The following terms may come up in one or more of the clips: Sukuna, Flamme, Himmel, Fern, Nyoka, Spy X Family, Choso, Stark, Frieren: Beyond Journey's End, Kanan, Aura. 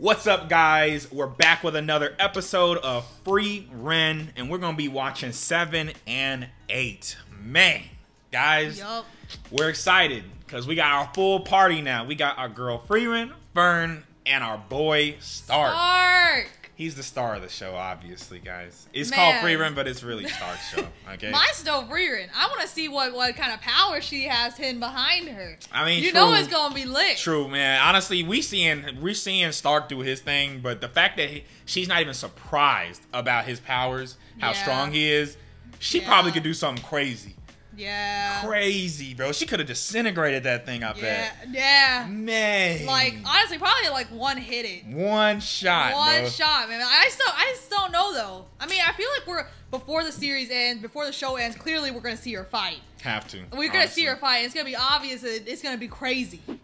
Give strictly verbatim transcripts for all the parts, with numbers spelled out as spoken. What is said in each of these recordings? What's up, guys? We're back with another episode of Frieren, and we're gonna be watching seven and eight. Man, guys, yup. We're excited because we got our full party now. We got our girl Frieren, Fern, and our boy Stark. Stark. He's the star of the show, obviously, guys. It's Man. called Frieren, but it's really Stark's show. Okay. Mine's still Frieren. I want to see what, what kind of power she has hidden behind her. I mean, you true, know it's gonna be lit. True, man. Honestly, we seeing we seeing Stark do his thing, but the fact that he, she's not even surprised about his powers, how yeah. strong he is, she yeah. probably could do something crazy. Yeah. Crazy, bro. She could have disintegrated that thing, I yeah. bet. Yeah. Man. Like, honestly, probably like one hit it. One shot, One bro. shot, man. I still, I just don't know, though. I mean, I feel like we're, before the series ends, before the show ends, clearly we're going to see her fight. Have to. We're going to see her fight. It's going to be obvious. It's going to be crazy. What?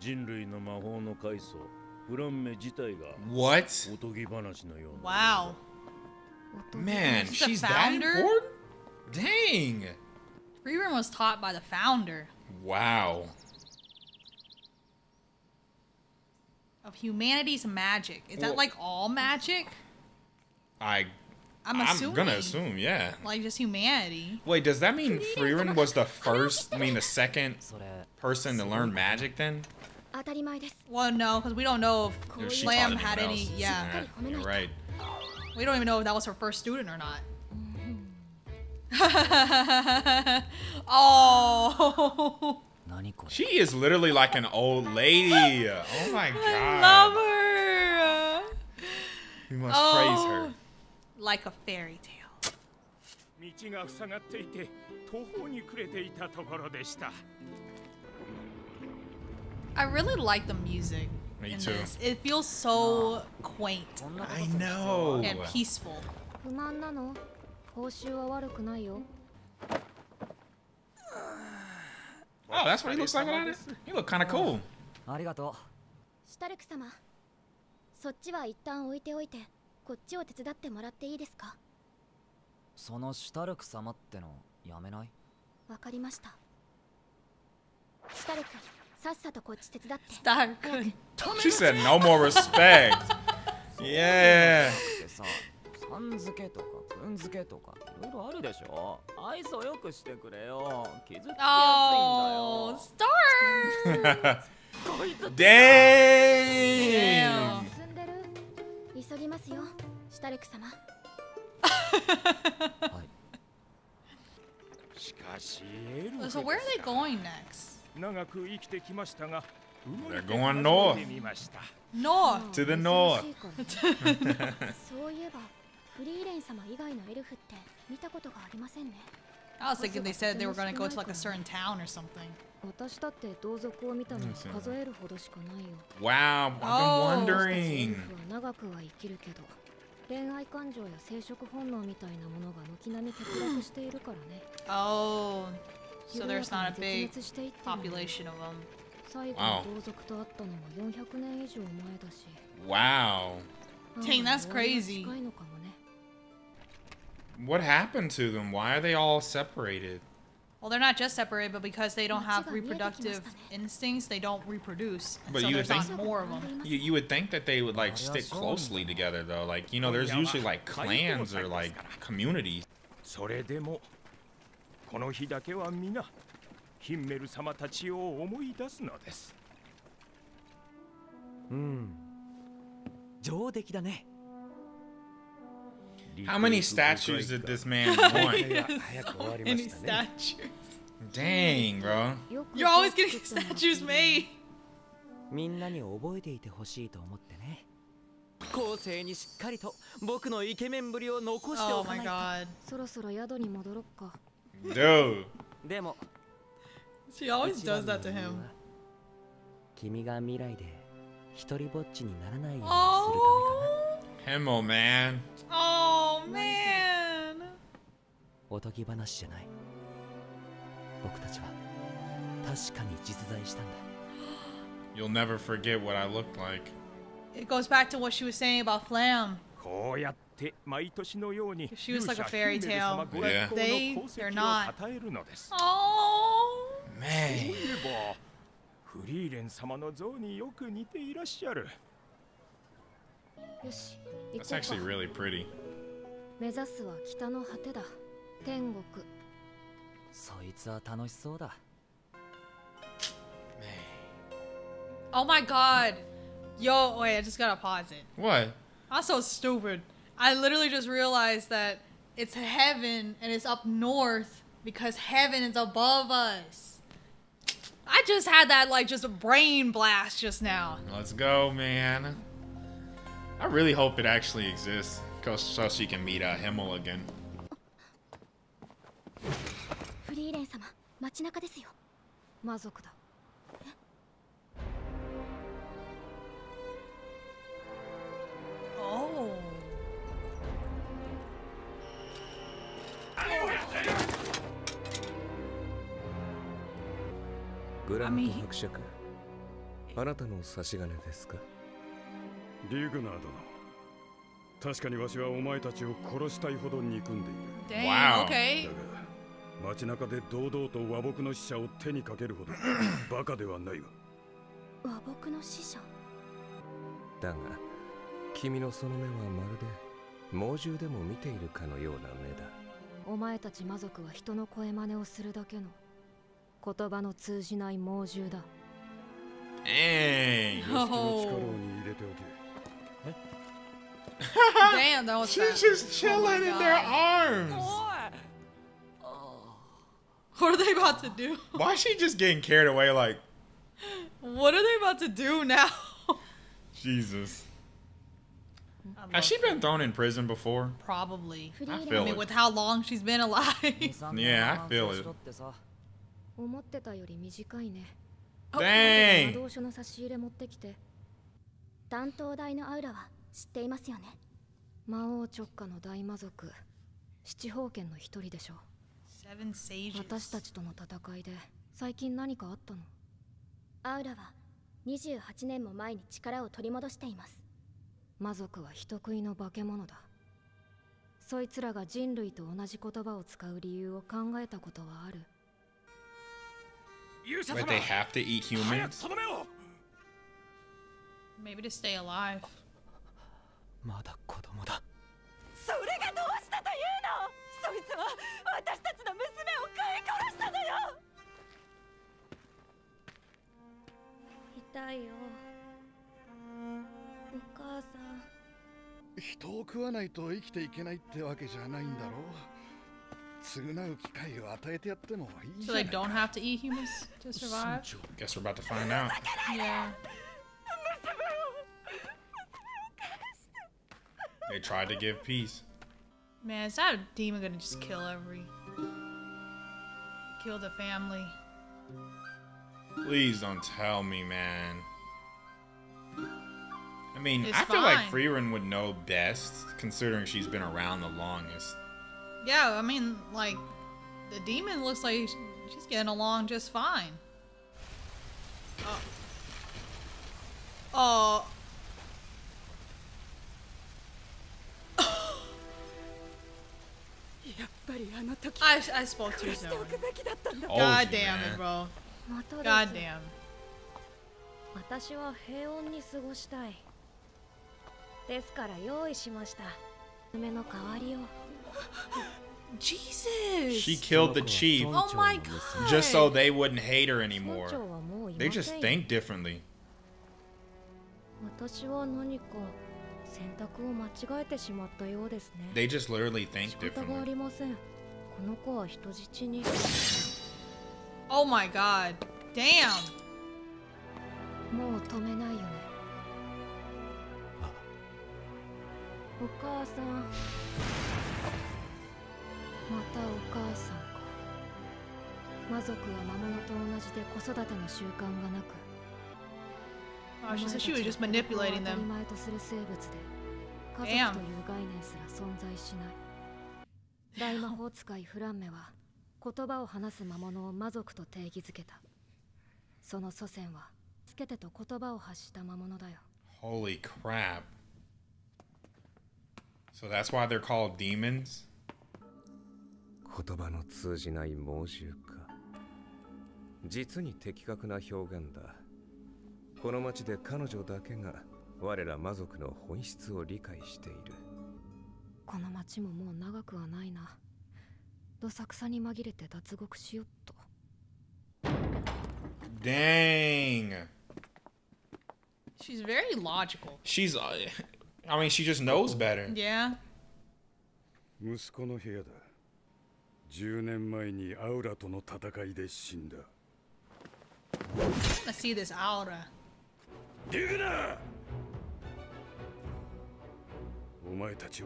Wow. Man, she's, she's that important? Dang. Frieren was taught by the founder. Wow. Of humanity's magic. Is well, that like all magic? I... I'm, I'm gonna assume, yeah. Like just humanity. Wait, does that mean Frieren was the first, I mean the second person to learn magic then? Well, no, because we don't know if Flamme had any. Yeah, yeah, you're right. We don't even know if that was her first student or not. Oh. She is literally like an old lady. Oh my god. I love her. We must oh. praise her. Like a fairy tale. I really like the music. Me too. This. It feels so quaint. I know. And peaceful. Oh, that's what he looks like about it? He look kind of cool. She said no more respect. Yeah. Oh, Star. Dang. Damn. So where are they going next? They're going north. North. To the north. I was thinking they said they were going to go to like a certain town or something. Wow, I've oh. been wondering. Oh, so there's not a big population of them. Wow. Wow. Dang, that's crazy. What happened to them? Why are they all separated? Well, they're not just separated, but because they don't have reproductive instincts, they don't reproduce. But so you would think more of them. You, you would think that they would like stick closely together, though. Like, you know, there's usually like clans or like communities. How many statues did this man want? So many statues. Dang, bro. You're always getting statues made. Oh my god. Dude. She always does that to him. Oh. Himmel, man. Oh, man. You'll never forget what I looked like. It goes back to what she was saying about Flamme. She was like a fairy tale. Yeah. They, they're not. Oh. Man. That's actually really pretty. Oh my god. Yo, wait, I just gotta pause it. What? I'm so stupid. I literally just realized that it's heaven and it's up north because heaven is above us. I just had that like just a brain blast just now. Let's go, man. I really hope it actually exists so she can meet uh, Himmel again. Oh. I mean, wow. Okay. Hey. Damn, that was she's that. Just chilling oh in their arms. What? Oh. What are they about to do? Why is she just getting carried away like? What are they about to do now? Jesus. Has she been thrown in prison before? Probably. I feel I mean, it. With how long she's been alive. Yeah, I feel it. Dang. Seven sages. Wait, they have to eat humans? Maybe to stay alive. So they don't have to eat humans to survive? Guess we're about to find out. Yeah. They tried to give peace. Man, is that a demon gonna just kill every... kill the family? Please don't tell me, man. I mean, it's I feel fine. Like Frieren would know best, considering she's been around the longest. Yeah, I mean, like, the demon looks like she's getting along just fine. Oh. Oh. I, I spoke too soon. God damn it, bro. God damn. Jesus. She killed the chief. Oh my god. Just so they wouldn't hate her anymore. They just think differently. They just literally think differently. Oh my god. Damn. Oh, she said she was just manipulating them. Damn. Holy crap. So that's why they're called demons? Dang. She's very logical. She's, uh, I mean, she just knows better. Yeah. I see this aura. Oh. Manipulate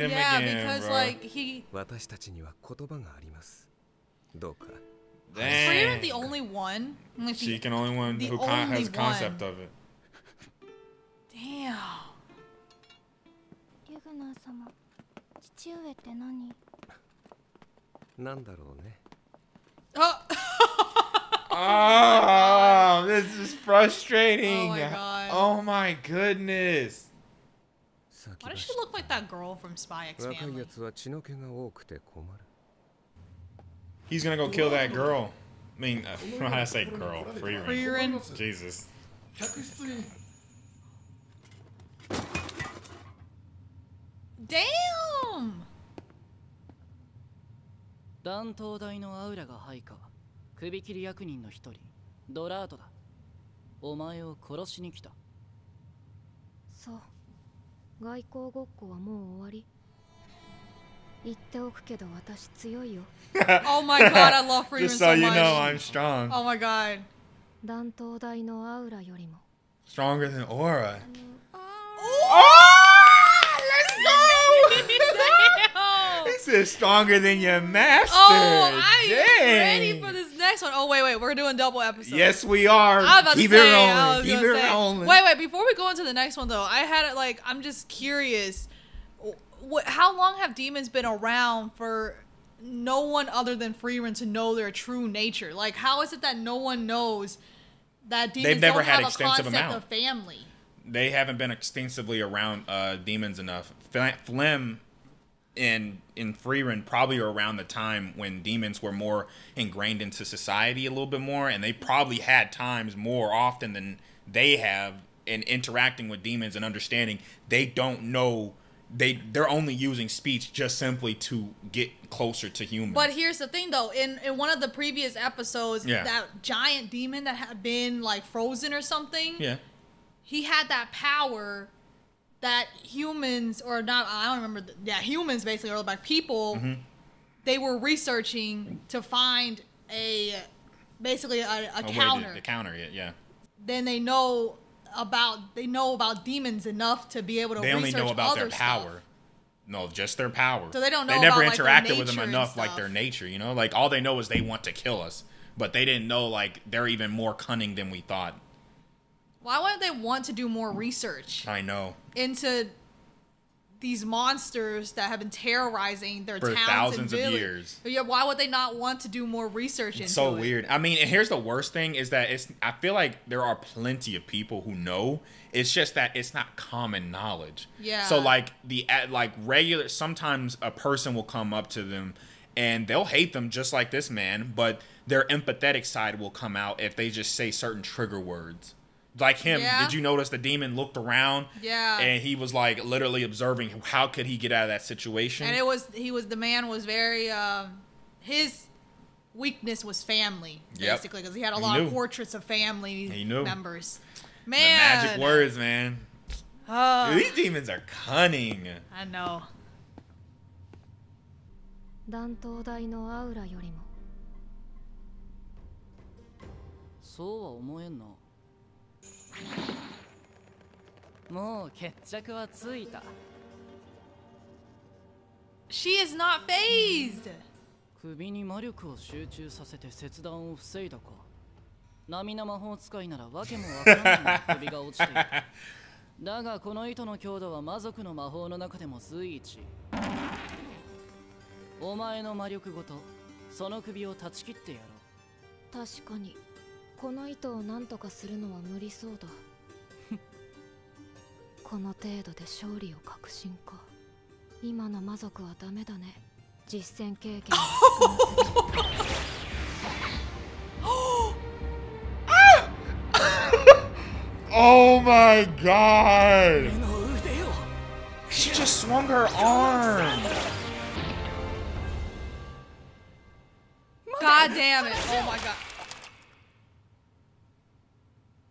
him yeah, again, because bro. like he. Frieren the only one. Like, she can only one who only con has one. concept of it. Damn. Oh. Oh, this is frustrating. Oh my god. Oh my goodness. Why does she look like that girl from Spy X Family? He's gonna go kill that girl. I mean, uh, how did I say girl? Frieren. Frieren. Jesus. Damn. Oh my god, I love Frieren Just so, so you much. know, I'm strong. Oh my god. Stronger than Aura. Oh, let's go! This is stronger than your master. Oh, I'm ready for this. Next one. Oh wait, wait. We're doing double episodes. Yes, we are. I was about Keep to say, it rolling. I was Keep it say. rolling. Wait, wait. Before we go into the next one, though, I had it like I'm just curious. What? How long have demons been around for no one other than Frieren to know their true nature? Like, how is it that no one knows that demons They've never don't had have extensive a concept amount. of family? They haven't been extensively around uh, demons enough. Flamme. In in Frieren probably around the time when demons were more ingrained into society a little bit more, and they probably had times more often than they have in interacting with demons and understanding they don't know they they're only using speech just simply to get closer to humans. But here's the thing though, in in one of the previous episodes, yeah. that giant demon that had been like frozen or something, yeah, he had that power. That humans, or not, I don't remember, that yeah, humans basically, or like people, mm-hmm. they were researching to find a, basically a, a oh, counter. Wait, the, the counter, yeah, yeah. Then they know about, they know about demons enough to be able to they research They only know about their power. Stuff. No, just their power. So they don't know They never about, interacted like, with them enough, like their nature, you know? Like, all they know is they want to kill us. But they didn't know, like, they're even more cunning than we thought. Why wouldn't they want to do more research? I know. Into these monsters that have been terrorizing their towns for thousands of years. Yeah, why would they not want to do more research into it? It's so weird. I mean, and here's the worst thing is that it's. I feel like there are plenty of people who know. It's just that it's not common knowledge. Yeah. So like the like regular. Sometimes a person will come up to them. And they'll hate them just like this man. But their empathetic side will come out if they just say certain trigger words. Like him, yeah. Did you notice the demon looked around? Yeah, and he was like literally observing how could he get out of that situation. And it was he was the man was very um, his weakness was family, yep. basically, because he had a he lot knew. of portraits of family he knew. members. Man, the magic words, man. Uh, Dude, these demons are cunning. I know. So She is not phased. Oh my god! She just swung her arm! God damn it! Oh my god!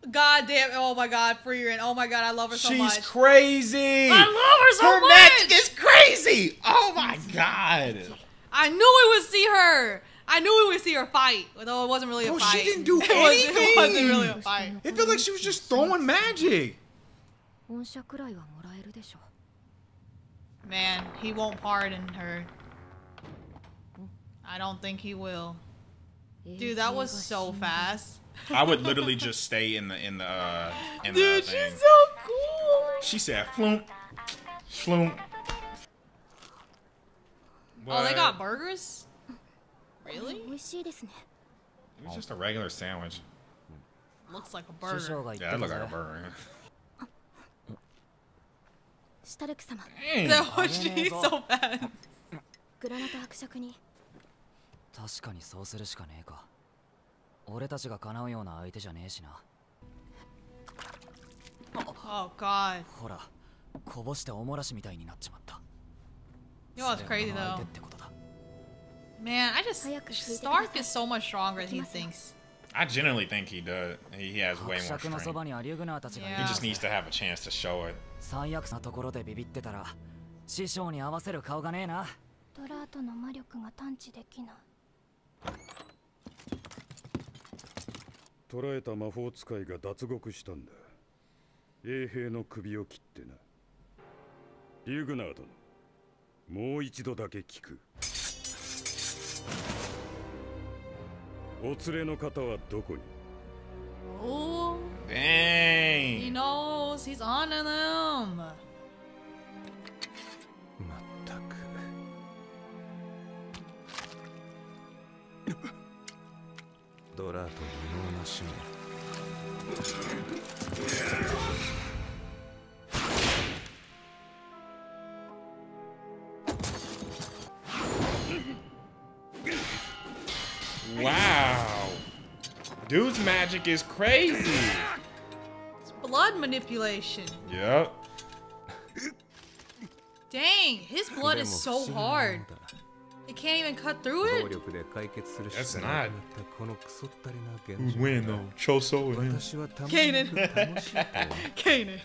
God damn it! Oh my god, Frieren! Oh my god, I love her so She's much. She's crazy. I love her so her much. Her magic is crazy. Oh my god! I knew we would see her. I knew we would see her fight, although it wasn't really a Bro, fight. She didn't do anything. It wasn't really a fight. It felt like she was just throwing magic. Man, he won't pardon her. I don't think he will. Dude, that was so fast. I would literally just stay in the in the. Uh, in Dude, the thing. She's so cool. She said, "Floom, floom." Oh, they got burgers? Really? It was just a regular sandwich. Looks like a burger. Yeah, it looks like a burger. Dang. That was she so bad. Oh god. You know what's crazy though? Man, I just Stark is so much stronger than he thinks. I generally think he does. He, he has way more strength. Yeah. He just needs to have a chance to show it. Oh, dang. He knows. He's on to them. Wow. Dude's magic is crazy. It's blood manipulation. Yep. Dang, his blood is so hard. It can't even cut through it? That's not... Bueno, Choso and him. Kanan. Kanan.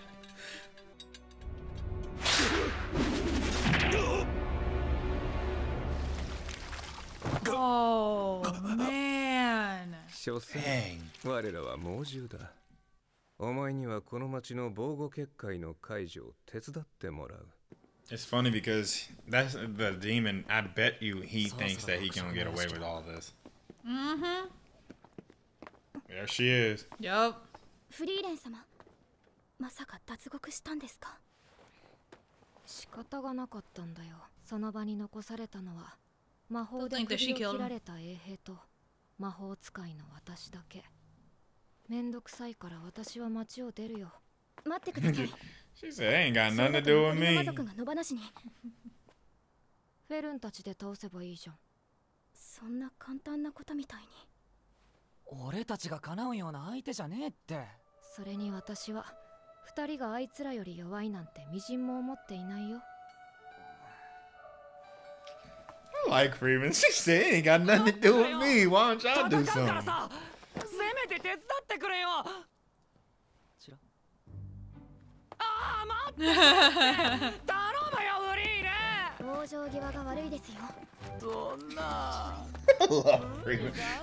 Oh, man. Dang. It's funny because that's the demon. I bet you he thinks that he can get away with all this. Mm-hmm. There she is. Yup. Don't think that she killed him. She said, ain't got nothing to do with me. I like Frieren. She said, ain't got nothing to do with me. Why don't y'all do something? I love Frieren.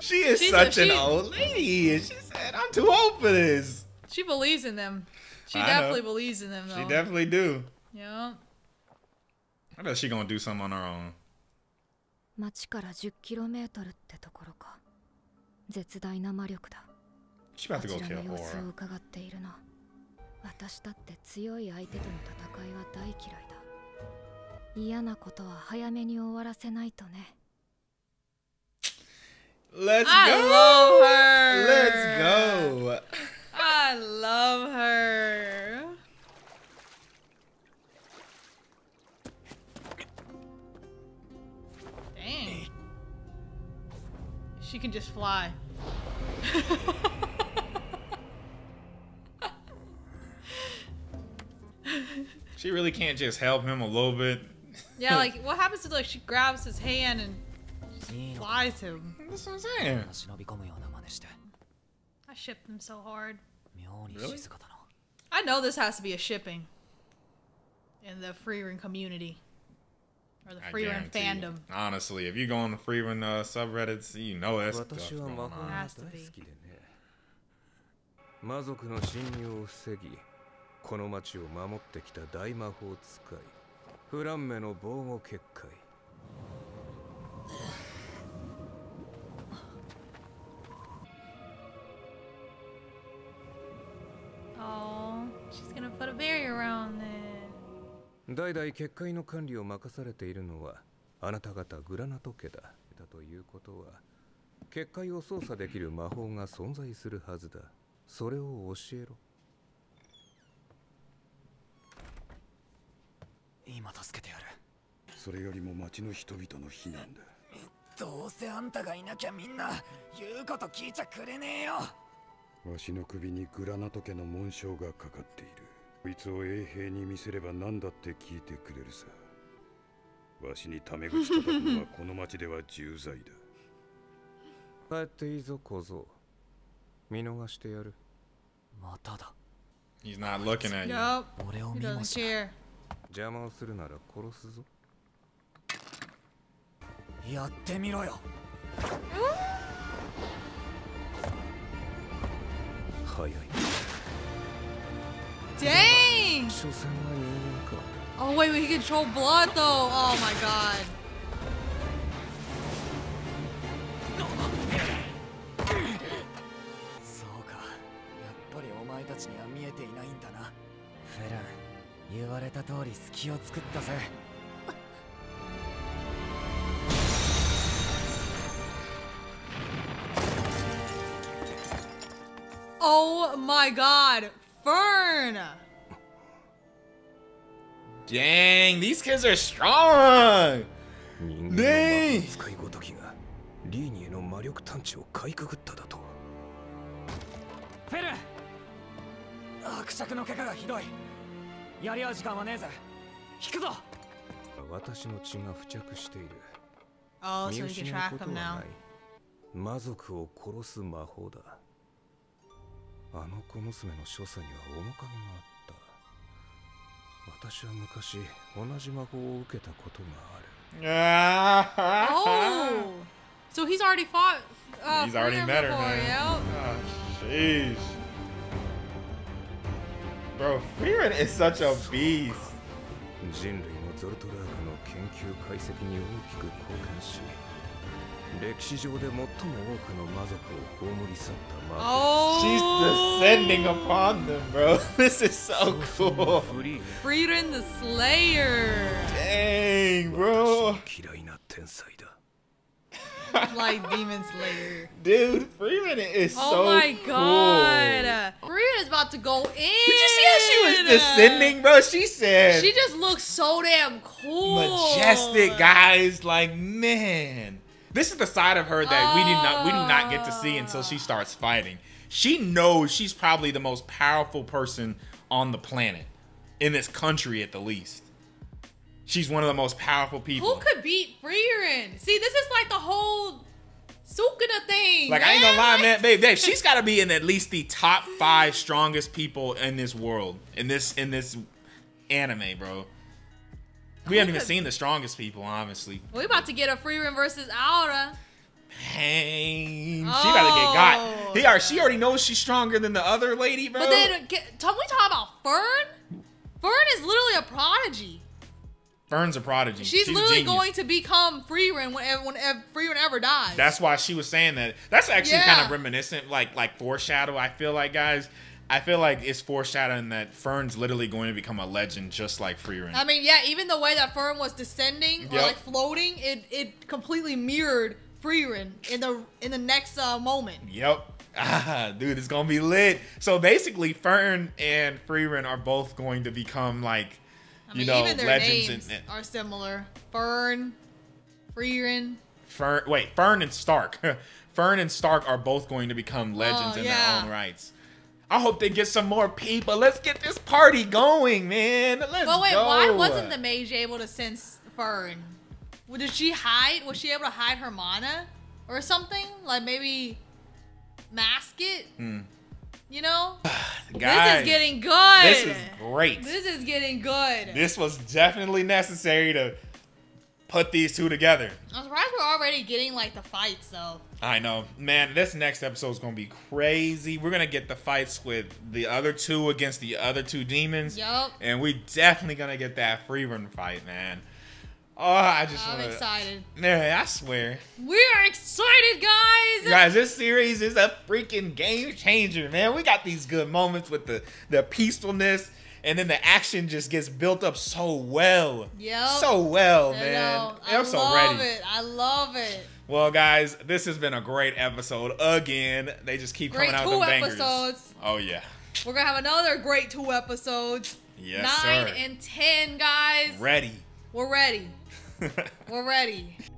She is She's such a, an she, old lady. She said, I'm too old for this. She believes in them. She I definitely know. believes in them, though. She definitely do. Yeah. I bet she gonna do something on her own. 町からじゅっキロメートルってところか。絶大な魔力だ。She's about to go kill Aura. 私だって強い相手との戦いは大嫌いだ。嫌なことは早めに終わらせないとね。 Let's go! I love her! Let's go! I love her! Dang. She can just fly. She really can't just help him a little bit. Yeah, like, what happens if, like, she grabs his hand and flies him? That's what I'm saying. I shipped him so hard. Really? I know this has to be a shipping in the Frieren community. Or the Frieren fandom. You. Honestly, if you go on the Frieren uh, subreddits, you know that's stuff's going on. It has to be. Oh, she's gonna put a barrier around it. 代々結界の管理を任されているのはあなた方グラナト家だ。だということは結界を操作できる魔法が存在するはずだ。それを教えろ。今助けてやる。それよりも町の人々の避難だ。どうせあんたがいなきゃみんな言うこと聞いちゃくれねえよ。わしの首にグラナト家の紋章がかかっている。 こいつを衛兵に見せれば何だって聞いてくれるさ。わしにタメ口叩くのはこの町では重罪だ。帰っていいぞ小僧。見逃してやる。まただ。He's not looking at you. 俺を見ました。邪魔をするなら殺すぞ。やってみろよ。早い。 Dang! Oh wait, we can control blood though. Oh my god. Oh my god. Fern! Dang, these kids are strong! Dang! Oh, so we can track them now. あの小娘の所作には面影があった。私は昔同じ魔法を受けたことがある。Oh, so he's already fought. Uh, he's already met her, man. Jeez, bro, Frieren is such a beast. 人類のゾルトラークの研究解析に大きく貢献し。 Oh, she's descending upon them, bro. This is so cool. Frieren the Slayer. Dang, bro. Like Demon Slayer. Dude, Frieren is oh so cool. Oh my god. Cool. Frieren is about to go in. Did you see how she was descending, bro? She said. She just looks so damn cool. Majestic, guys. Like, man. This is the side of her that oh. we did not we do not get to see until she starts fighting. She knows she's probably the most powerful person on the planet, in this country at the least. She's one of the most powerful people. Who could beat Frieren? See, this is like the whole Sukuna thing. Like man. I ain't gonna lie, man, babe, babe, she's got to be in at least the top five strongest people in this world, in this in this anime, bro. We haven't even seen the strongest people, honestly. We're about to get a Frieren versus Aura. Dang. Oh. She about to get got. He already, she already knows she's stronger than the other lady, bro. But then, can we talk about Fern? Fern is literally a prodigy. Fern's a prodigy. She's, She's literally going to become Frieren whenever, whenever Frieren ever dies. That's why she was saying that. That's actually yeah. kind of reminiscent, like like foreshadow. I feel like, guys, I feel like it's foreshadowing that Fern's literally going to become a legend, just like Frieren. I mean, yeah, even the way that Fern was descending yep. or like floating, it it completely mirrored Frieren in the in the next uh, moment. Yep. Ah, dude, it's gonna be lit. So basically, Fern and Frieren are both going to become like, I mean, you know, even their legends names and, and are similar. Fern, Frieren. Fern, wait, Fern and Stark. Fern and Stark are both going to become legends oh, in yeah. their own rights. I hope they get some more people. Let's get this party going, man. Let's well, wait, go. Why wasn't the mage able to sense Fern? Well, did she hide? Was she able to hide her mana or something? Like maybe mask it? Mm. You know? Guys, this is getting good. This is great. This is getting good. This was definitely necessary to put these two together. I'm surprised we're already getting like the fights though. I know. Man, this next episode is going to be crazy. We're going to get the fights with the other two against the other two demons. Yep. And we definitely going to get that Frieren fight, man. Oh, I just I'm wanna, excited. Man, I swear. We are excited, guys. Guys, this series is a freaking game changer, man. We got these good moments with the, the peacefulness, and then the action just gets built up so well. Yep. So well, I man. Know. I'm I so love ready. It. I love it. Well, guys, this has been a great episode again. They just keep great coming out with them bangers. Episodes. Oh, yeah. We're going to have another great two episodes. Yes, Nine sir. and ten, guys. Ready. We're ready. We're ready.